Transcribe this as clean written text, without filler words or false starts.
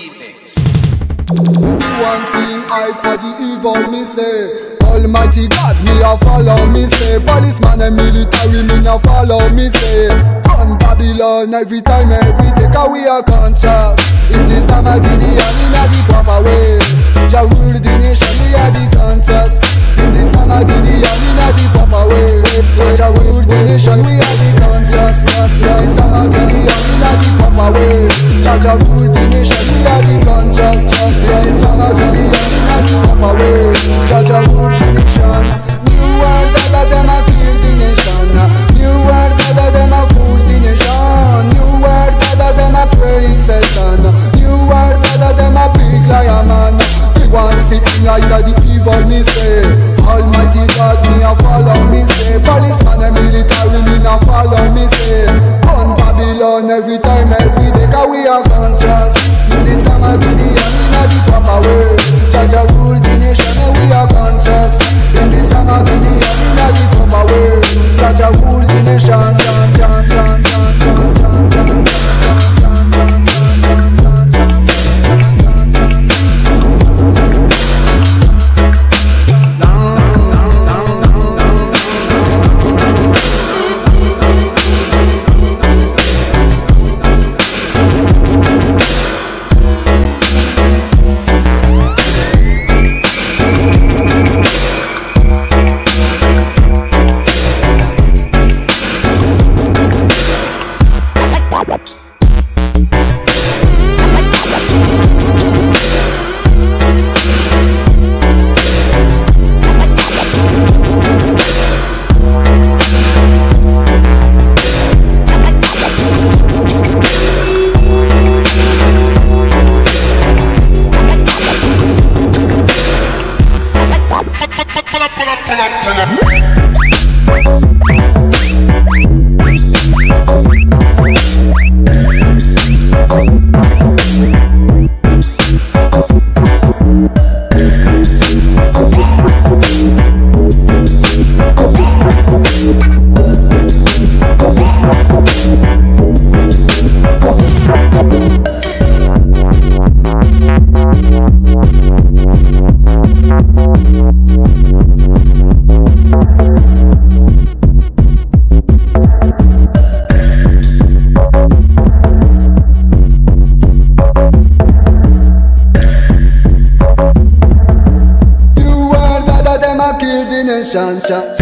remix. One seeing eyes are the evil, me say. Almighty God, me a follow, me say. Policeman and military, me now follow, me say. Gun Babylon every time, every day, cause we are conscious. In the summer, Gideon, in the proper way. Jah rule the nation, we are the conscious. In the summer, Gideon, in the proper way. Jah rule the nation, we are the conscious. In the summer, Gideon, in the proper way. Jah rule the nation, we are the conscious. In the summer, Gideon, in the proper way. Jah rule the nation. New world order, them a kill the nation. New world order, them a fool the nation. New world order, them a praise Satan. New world order, them a big liar man. One sitting eyes at the evil, me say. Almighty God, me a follow, me say. Policeman and military, me a follow, me say. On Babylon every time, every day, cause we are conscious. In the summer, Gideon, in the proper way. Jah Jah rule the nation, and we are conscious. In the summer, Gideon, in the proper way. Jah Jah rule the nation. Chant, chant.